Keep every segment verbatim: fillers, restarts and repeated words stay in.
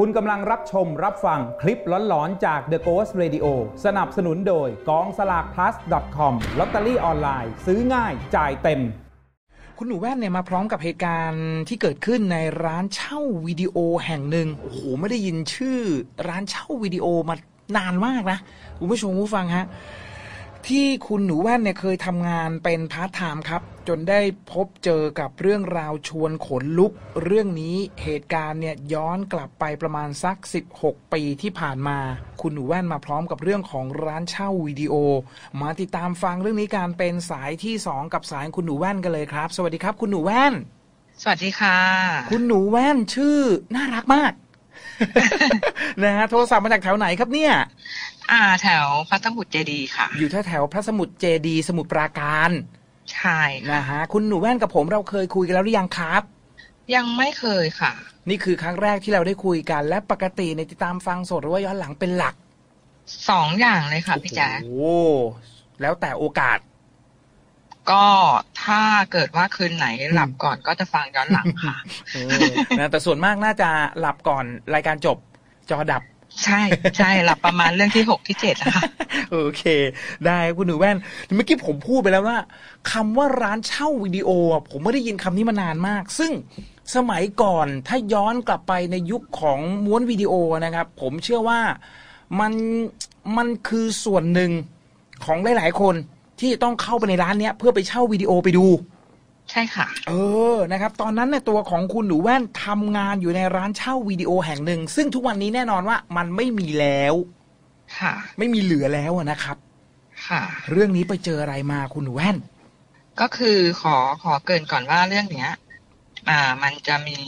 คุณกำลังรับชมรับฟังคลิปหลอนๆจาก The Ghost Radio สนับสนุนโดยกองสลาก พลัส ดอท คอม ลอตเตอรี่ออนไลน์ซื้อง่ายจ่ายเต็มคุณหนูแว่นเนี่ยมาพร้อมกับเหตุการณ์ที่เกิดขึ้นในร้านเช่าวิดีโอแห่งหนึ่งโอ้โหไม่ได้ยินชื่อร้านเช่าวิดีโอมานานมากนะคุณผู้ชมผู้ฟังฮะที่คุณหนูแว่นเนี่ยเคยทำงานเป็นพาร์ทไทม์ครับจนได้พบเจอกับเรื่องราวชวนขนลุกเรื่องนี้เหตุการณ์เนี่ยย้อนกลับไปประมาณสักสิบหกปีที่ผ่านมาคุณหนูแว่นมาพร้อมกับเรื่องของร้านเช่าวิดีโอมาติดตามฟังเรื่องนี้การเป็นสายที่สองกับสายคุณหนูแว่นกันเลยครับสวัสดีครับคุณหนูแว่นสวัสดีค่ะคุณหนูแว่นชื่อน่ารักมาก นะฮะโทรศัพท์มาจากแถวไหนครับเนี่ยอ่าแถวพระสมุทรเจดีย์ค่ะอยู่แถวแถวพระสมุทรเจดีย์สมุทรปราการใช่นะฮะคุณหนูแว่นกับผมเราเคยคุยกันแล้วหรือยังครับยังไม่เคยค่ะนี่คือครั้งแรกที่เราได้คุยกันและปกติในติดตามฟังสดหรือว่าย้อนหลังเป็นหลักสองอย่างเลยค่ะพี่แจ๊คโอ้แล้วแต่โอกาสก็ถ้าเกิดว่าคืนไหนหลับก่อนก็จะฟังย้อนหลังค่ะ นะแต่ส่วนมากน่าจะหลับก่อนรายการจบจอดับใช่ใช่หลับประมาณเรื่องที่หกที่เจ็ดนะคะโอเคได้คุณหนูแว่นเมื่อกี้ผมพูดไปแล้วว่าคำว่าร้านเช่าวิดีโอผมไม่ได้ยินคำนี้มานานมากซึ่งสมัยก่อนถ้าย้อนกลับไปในยุคของม้วนวิดีโอนะครับผมเชื่อว่ามันมันคือส่วนหนึ่งของหลายๆคนที่ต้องเข้าไปในร้านเนี้ยเพื่อไปเช่าวิดีโอไปดูใช่ค่ะเออนะครับตอนนั้นเนี่ยตัวของคุณหนูแว่นทำงานอยู่ในร้านเช่าวิดีโอแห่งหนึ่งซึ่งทุกวันนี้แน่นอนว่ามันไม่มีแล้วค่ะไม่มีเหลือแล้วนะครับค่ะเรื่องนี้ไปเจออะไรมาคุณหนูแว่นก็คือขอขอเกริ่นก่อนว่าเรื่องเนี้ยอ่ามันจะมี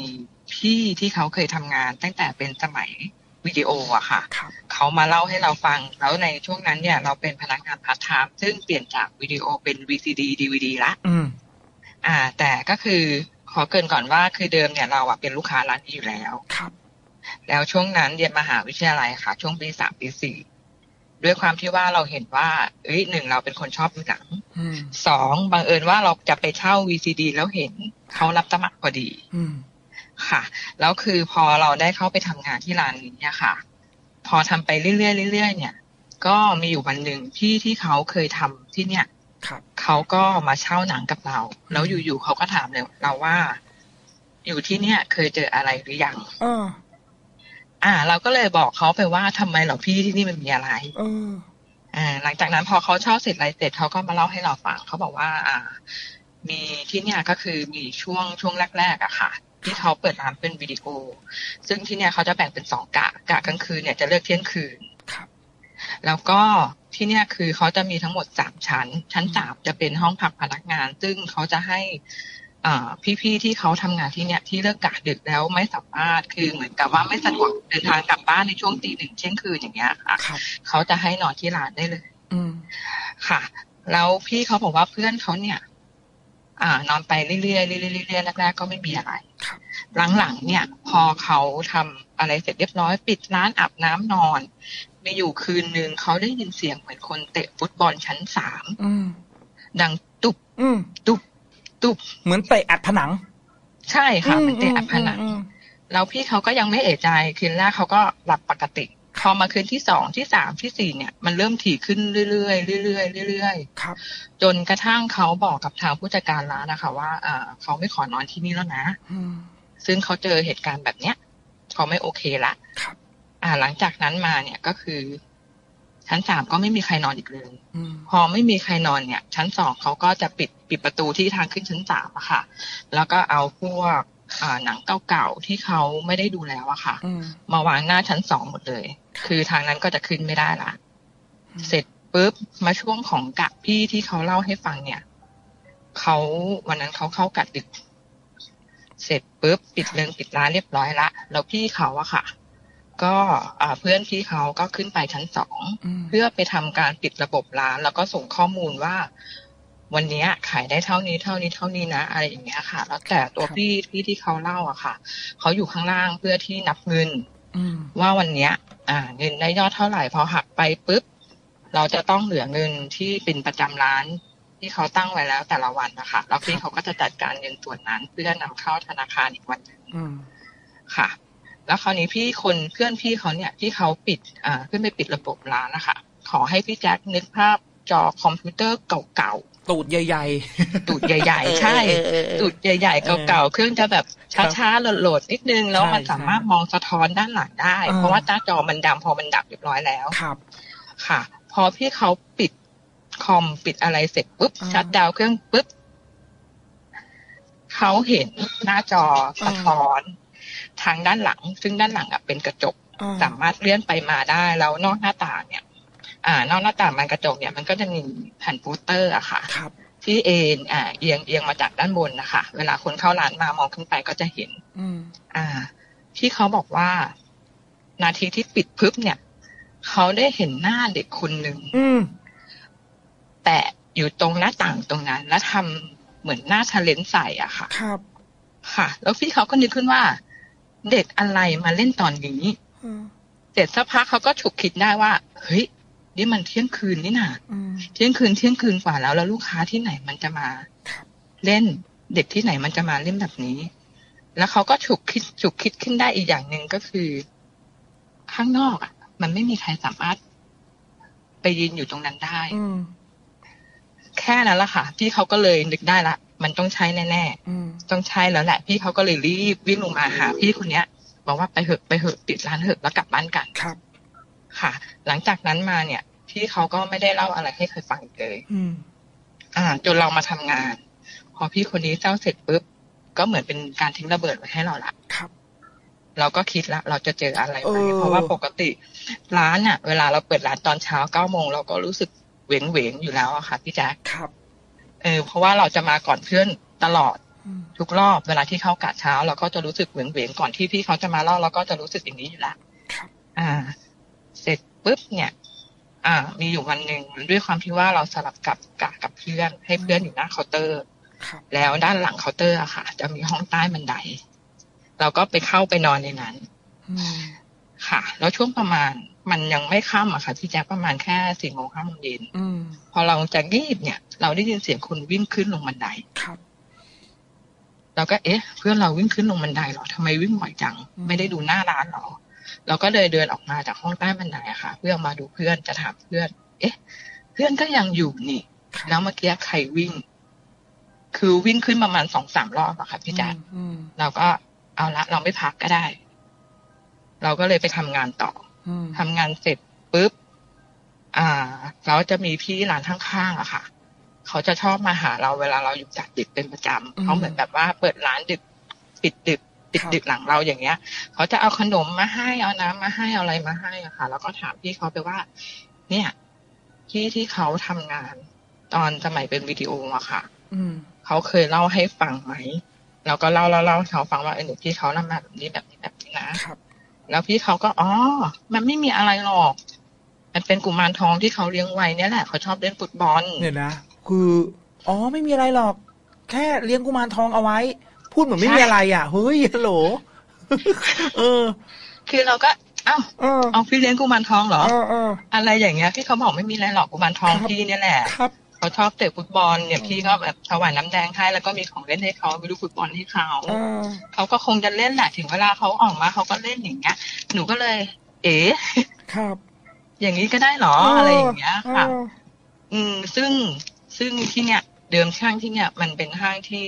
พี่ที่เขาเคยทำงานตั้งแต่เป็นสมัยวิดีโออะค่ะเขามาเล่าให้เราฟังแล้วในช่วงนั้นเนี่ยเราเป็นพนักงานพาร์ทไทม์ซึ่งเปลี่ยนจากวิดีโอเป็น วี ซี ดี ดี วี ดี ละอืมอ่าแต่ก็คือขอเกริ่นก่อนว่าคือเดิมเนี่ยเราอะเป็นลูกค้าร้านนี้อยู่แล้วครับแล้วช่วงนั้นเรียนมหาวิทยาลัยค่ะช่วงปีสามปีสี่ด้วยความที่ว่าเราเห็นว่าเอ้ยหนึ่งเราเป็นคนชอบดูหนังสองบังเอิญว่าเราจะไปเช่า วี ซี ดี แล้วเห็นเขารับสมัครพอดีค่ะแล้วคือพอเราได้เข้าไปทำงานที่ร้านนี้เนี่ยค่ะพอทำไปเรื่อยๆเรื่อยๆเนี่ยก็มีอยู่วันหนึ่งที่ที่เขาเคยทำที่เนี่ยเขาก็มาเช่าหนังกับเราแล้วอยู่ๆเขาก็ถามเลยเราว่าอยู่ที่เนี่ยเคยเจออะไรหรือยังอ่าเราก็เลยบอกเขาไปว่าทำไมเหรอพี่ที่นี่มันมีอะไรอ่าหลังจากนั้นพอเขาเช่าเสร็จอะไรเสร็จเขาก็มาเล่าให้เราฟังเขาบอกว่าอ่ามีที่เนี่ยก็คือมีช่วงช่วงแรกๆอะค่ะที่เขาเปิดร้านเป็นวิดีโอซึ่งที่เนี่ยเขาจะแบ่งเป็นสองกะกะกลางคืนเนี่ยจะเลิกเที่ยงคืนแล้วก็ที่เนี่ยคือเขาจะมีทั้งหมดสามชั้นชั้นสามจะเป็นห้องพักพนักงานซึ่งเขาจะให้อ่าพี่ๆที่เขาทำงานที่เนี่ยที่เลิกกะดึกแล้วไม่สามารถคือเหมือนกับว่าไม่สะดวกเดินทางกลับบ้านในช่วงตีหนึ่งเที่ยงคืนอย่างเงี้ยค่ะเขาจะให้นอนที่ร้านได้เลยค่ะแล้วพี่เขาบอกว่าเพื่อนเขาเนี่ยอ่านอนไปเรื่อยๆเรื่อยๆเรื่อยๆแรกๆก็ไม่มีอะไรหลังๆเนี่ยพอเขาทำอะไรเสร็จเรียบร้อยปิดร้านอาบน้ำนอนมีอยู่คืนนึงเขาได้ยินเสียงเหมือนคนเตะฟุตบอลชั้นสามดังตุบตุบตุบเหมือนเตะอัดผนังใช่ค่ะเหมือนเตะอัดผนังแล้วพี่เขาก็ยังไม่เอะใจคืนแรกเขาก็หลับปกติพอมาคืนที่สองที่สามที่สี่เนี่ยมันเริ่มถี่ขึ้นเรื่อยๆเรื่อยๆเรื่อยๆครับจนกระทั่งเขาบอกกับทางผู้จัดการร้านนะคะว่าเออเขาไม่ขอนอนที่นี่แล้วนะซึ่งเขาเจอเหตุการณ์แบบเนี้ยเขาไม่โอเคละครับอ่าหลังจากนั้นมาเนี่ยก็คือชั้นสามก็ไม่มีใครนอนอีกเลยพอไม่มีใครนอนเนี่ยชั้นสองเขาก็จะปิดปิดประตูที่ทางขึ้นชั้นสามอะค่ะแล้วก็เอาพวกอ่าหนังเก่าๆที่เขาไม่ได้ดูแล้วอะค่ะมาวางหน้าชั้นสองหมดเลยคือทางนั้นก็จะขึ้นไม่ได้ละเสร็จปุ๊บมาช่วงของกะพี่ที่เขาเล่าให้ฟังเนี่ยเขาวันนั้นเขาเข้ากะดึกเสร็จปุ๊บปิดเรื่องปิดร้านเรียบร้อยละแล้วพี่เขาอะค่ะก็เพื่อนพี่เขาก็ขึ้นไปชั้นสองเพื่อไปทำการปิดระบบร้านแล้วก็ส่งข้อมูลว่าวันนี้ขายได้เท่านี้เท่านี้เท่านี้นะอะไรอย่างเงี้ยค่ะแล้วแต่ตัวพี่พี่ที่เขาเล่าอะค่ะเขาอยู่ข้างล่างเพื่อที่นับเงินว่าวันนี้เงินได้ยอดเท่าไหร่พอหักไปปุ๊บเราจะต้องเหลือเงินที่เป็นประจำร้านที่เขาตั้งไว้แล้วแต่ละวันนะคะแล้วพี่เขาก็จะจัดการเงินส่วนนั้นเพื่อนำเข้าธนาคารอีกวันนึงค่ะ แล้วคราวนี้พี่คนเพื่อนพี่เขาเนี่ยที่เขาปิดอ่าขึ้นไปปิดระบบร้านนะคะขอให้พี่แจ็คนึกภาพจอคอมพิวเตอร์เก่าๆตูดใหญ่ๆตูดใหญ่ๆใช่ตูดใหญ่ๆเก่าๆเครื่องจะแบบช้าๆโหลดๆนิดนึงแล้วมันสามารถมองสะท้อนด้านหลังได้เพราะว่าหน้าจอมันดำพอมันดับเรียบร้อยแล้วครับค่ะพอพี่เขาปิดคอมปิดอะไรเสร็จปุ๊บชัตดาวน์เครื่องปุ๊บเขาเห็นหน้าจอสะท้อนทางด้านหลังซึ่งด้านหลังอ่ะเป็นกระจกสามารถเลื่อนไปมาได้แล้วนอกหน้าต่างเนี่ยอ่านอกหน้าต่างมันกระจกเนี่ยมันก็จะมีแผ่นปูสเตอร์อะค่ะที่เอ็นอ่าเอียงเอียงมาจากด้านบนนะคะเวลาคนเข้าร้านมามองขึ้นไปก็จะเห็นอ่าที่เขาบอกว่านาทีที่ปิดปึ๊บเนี่ยเขาได้เห็นหน้าเด็กคนหนึ่งแปะอยู่ตรงหน้าต่างตรงนั้นแล้วทำเหมือนหน้าทะเลนใส่อะค่ะครับค่ะแล้วพี่เขาก็นึกขึ้นว่าเด็กอะไรมาเล่นตอนนี้เสร็จสักพักเขาก็ฉุกคิดได้ว่าเฮ้ยนี่มันเที่ยงคืนนี่นะเที่ยงคืนเที่ยงคืนกว่าแล้วแล้วลูกค้าที่ไหนมันจะมาเล่นเด็กที่ไหนมันจะมาเล่นแบบนี้แล้วเขาก็ฉุกคิดฉุกคิดขึ้นได้อีกอย่างหนึ่งก็คือข้างนอกอ่ะมันไม่มีใครสามารถไปยืนอยู่ตรงนั้นได้แค่นั้นละค่ะพี่เขาก็เลยนึกได้ละมันต้องใช้แน่ๆต้องใช้แล้วแหละพี่เขาก็เลยรีบวิ่งลงมาหาพี่คนเนี้ยบอกว่าไปเหอะไปเหอะปิดร้านเหอะแล้วกลับบ้านกันครับค่ะหลังจากนั้นมาเนี่ยพี่เขาก็ไม่ได้เล่าอะไรให้เคยฟังอีกเลยอ่าจนเรามาทำงานพอพี่คนนี้เจ้าเสร็จปุ๊บก็เหมือนเป็นการทิ้งระเบิดไว้ให้เราละครับเราก็คิดละเราจะเจออะไรไหมเพราะว่าปกติร้านอะเวลาเราเปิดร้านตอนเช้าเก้าโมงเราก็รู้สึกเวงเวงอยู่แล้วอะค่ะพี่แจ๊คครับเออเพราะว่าเราจะมาก่อนเพื่อนตลอดทุกรอบเวลาที่เข้ากะเช้าเราก็จะรู้สึกเวงเวงก่อนที่พี่เขาจะมาเล่าเราก็จะรู้สึกอย่างนี้อยู่ละครับอ่าเสร็จปุ๊บเนี่ยอ่ามีอยู่วันหนึ่งด้วยความที่ว่าเราสลับกับกะกับเพื่อนให้เพื่อนอยู่หน้าเคาน์เตอร์แล้วด้านหลังเคาน์เตอร์อะค่ะจะมีห้องใต้บันไดเราก็ไปเข้าไปนอนในนั้นค่ะแล้วช่วงประมาณมันยังไม่ค่ำอะค่ะที่แจ๊คประมาณแค่สี่โมงห้าโมงเย็นพอเราจะงีบเนี่ยเราได้ยินเสียงคนวิ่งขึ้นลงบันไดเราก็เอ๊ะเพื่อนเราวิ่งขึ้นลงบันไดหรอทำไมวิ่งบ่อยจังไม่ได้ดูหน้าร้านหรอเราก็เลยเดินออกมาจากห้องใต้บันไดอะค่ะเพื่อมาดูเพื่อนจะถามเพื่อนเอ๊ะเพื่อนก็ยังอยู่นี่แล้วเมื่อกี้ใครวิ่งคือวิ่งขึ้นประมาณสองสามรอบอะค่ะพี่แจ๊คเราก็เอาละเราไม่พักก็ได้เราก็เลยไปทำงานต่อทำงานเสร็จปุ๊บอ่าแล้วจะมีพี่ร้านข้างๆอะค่ะเขาจะชอบมาหาเราเวลาเราอยู่จัดดึกเป็นประจำเขาเหมือนแบบว่าเปิดร้านดึกปิดดึกปิดดึกหลังเราอย่างเงี้ยเขาจะเอาขนมมาให้เอาน้ำมาให้เอาอะไรมาให้อะค่ะแล้วก็ถามพี่เขาไปว่าเนี่ยที่ที่เขาทำงานตอนสมัยเป็นวิดีโออะค่ะเขาเคยเล่าให้ฟังไหมเราก็เล่าเล่าเขาฟังว่าไอ้หนูพี่เขาทำมาแบบนี้แบบนี้แบบนี้นะแล้วพี่เขาก็อ๋อมันไม่มีอะไรหรอกมันเป็นกุมารทองที่เขาเลี้ยงไว้เนี่ยแหละเขาชอบเล่นฟุตบอลเนี่ยนะคืออ๋อไม่มีอะไรหรอกแค่เลี้ยงกุมารทองเอาไว้พูดเหมือนไม่มีอะไรอ่ะเฮ้ยฮัลโหลเออคือเราก็เอ้าเอาพี่เลี้ยงกุมารทองเหรออะไรอย่างเงี้ยพี่เขาบอกไม่มีอะไรหรอกกุมารทองพี่เนี่ยแหละเขาชอบเตะฟุตบอลเนี่ยพี่ก็แบบถวายน้ำแดงให้แล้วก็มีของเล่นให้เขาไปดูฟุตบอลให้เขาเขาก็คงจะเล่นแหละถึงเวลาเขาออกมาเขาก็เล่นอย่างเงี้ยหนูก็เลยเอ๋ครับอย่างนี้ก็ได้หรออะไรอย่างเงี้ยค่ะอืมซึ่งซึ่งที่เนี่ยเดิมห้างที่เนี่ยมันเป็นห้างที่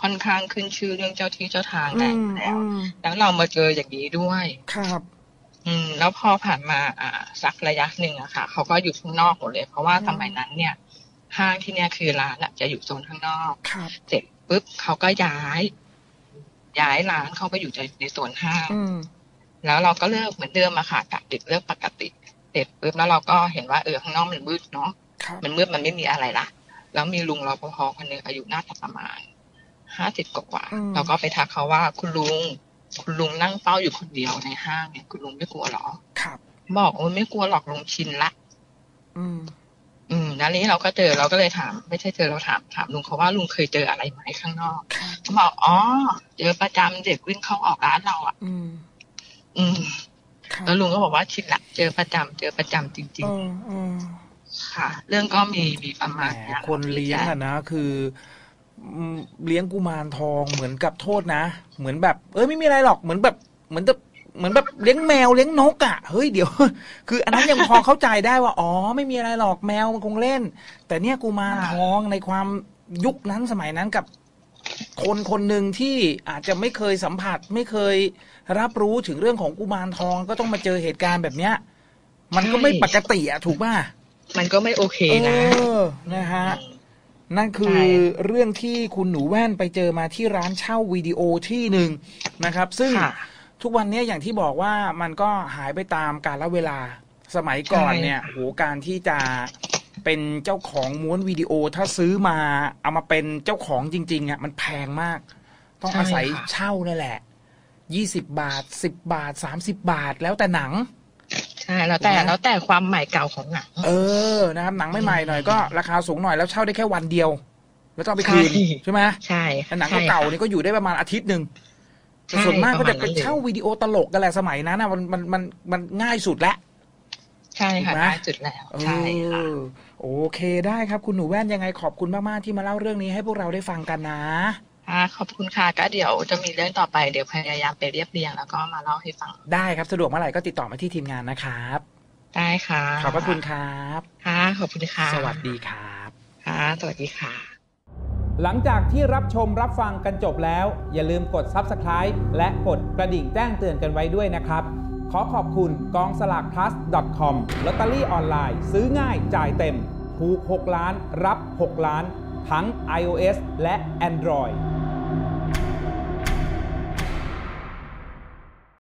ค่อนข้างขึ้นชื่อเรื่องเจ้าที่เจ้าทางแล้วแล้วเรามาเจออย่างนี้ด้วยครับอืมแล้วพอผ่านมาอ่าสักระยะหนึ่งอะค่ะเขาก็อยู่ข้างนอกหมดเลยเพราะว่าสมัยนั้นเนี่ยห้างที่เนี่ยคือร้านจะอยู่โซนข้างนอกเสร็จปุ๊บเขาก็ย้ายย้ายร้านเข้าไปอยู่ในในโซนห้างแล้วเราก็เลิกเหมือนเดิมมาค่ะกะดึกเลิกปกติเสร็จปุ๊บแล้วเราก็เห็นว่าเออข้างนอกมันมืดเนาะมันมืดมันไม่มีอะไรละแล้วมีลุงรปภคนนึงอายุน่าจะประมาณห้าสิบกว่าเราก็ไปทักเขาว่าคุณลุงคุณลุงนั่งเฝ้าอยู่คนเดียวในห้างเนี่ยคุณลุงไม่กลัวหรอบอกโอ้ไม่กลัวหรอกลุงชินละอืมอืมแล้วนี้เราก็เจอเราก็เลยถามไม่ใช่เจอเราถามถามลุงเขาว่าลุงเคยเจออะไรไหมข้างนอกเขาบอกอ๋อเจอประจำเด็กวิ่งเข้าออกร้านเราอ่ะอืมอืมแล้วลุงก็บอกว่าชินละเจอประจำเจอประจำจริงๆค่ะเรื่องก็มีมีประมาณนี้คนเลี้ยงอะนะคือเลี้ยงกุมารทองเหมือนกับโทษนะเหมือนแบบเอ้ยไม่มีอะไรหรอกเหมือนแบบ เหมือนจะเหมือนแบบเลี้ยงแมวเลี้ยงนกอ่ะเฮ้ยเดี๋ยวคืออันนั้นยังพอเข้าใจได้ว่าอ๋อไม่มีอะไรหรอกแมวมันคงเล่นแต่เนี่ยกูมาท้องในความยุคนั้นสมัยนั้นกับคนคนหนึ่งที่อาจจะไม่เคยสัมผัสไม่เคยรับรู้ถึงเรื่องของกุมารทองก็ต้องมาเจอเหตุการณ์แบบเนี้ยมันก็ไม่ปกติอ่ะถูกป่ะมันก็ไม่โอเคนะเออนะฮะนั่นคือเรื่องที่คุณหนูแว่นไปเจอมาที่ร้านเช่าวิดีโอที่หนึ่งนะครับซึ่งทุกวันนี้อย่างที่บอกว่ามันก็หายไปตามกาลเวลาสมัยก่อนเนี่ยโหการที่จะเป็นเจ้าของม้วนวิดีโอถ้าซื้อมาเอามาเป็นเจ้าของจริงๆเนี่ยมันแพงมากต้องอาศัยเช่านั่นแหละยี่สิบบาทสิบบาทสามสิบบาทแล้วแต่หนังใช่แล้วแต่แล้วแต่ความใหม่เก่าของหนังเออนะครับหนังไม่ใหม่หน่อยก็ราคาสูงหน่อยแล้วเช่าได้แค่วันเดียวแล้วต้องไปคืนใช่ไหมใช่หนังเก่าๆนี่ก็อยู่ได้ประมาณอาทิตย์นึงส่วนมากก็จะเป็นเช่าวิดีโอตลกกันแหละสมัยนั้นนะมันมันมันมันง่ายสุดแล้วใช่ค่ะง่ายสุดแล้วใช่ค่ะโอเคได้ครับคุณหนูแว่นยังไงขอบคุณมากๆที่มาเล่าเรื่องนี้ให้พวกเราได้ฟังกันนะอ่าขอบคุณค่ะก็เดี๋ยวจะมีเรื่องต่อไปเดี๋ยวพยายามไปเรียบเรียงแล้วก็มาเล่าให้ฟังได้ครับสะดวกเมื่อไหร่ก็ติดต่อมาที่ทีมงานนะครับได้ค่ะขอบพระคุณครับค่ะขอบคุณค่ะสวัสดีครับค่ะสวัสดีค่ะหลังจากที่รับชมรับฟังกันจบแล้วอย่าลืมกด ซับสไครบ์ และกดกระดิ่งแจ้งเตือนกันไว้ด้วยนะครับขอขอบคุณกองสลาก พลัส ดอท คอม ลอตเตอรี่ออนไลน์ซื้อง่ายจ่ายเต็มถูกหกล้านรับหกล้านทั้ง ไอ โอ เอส และ แอนดรอยด์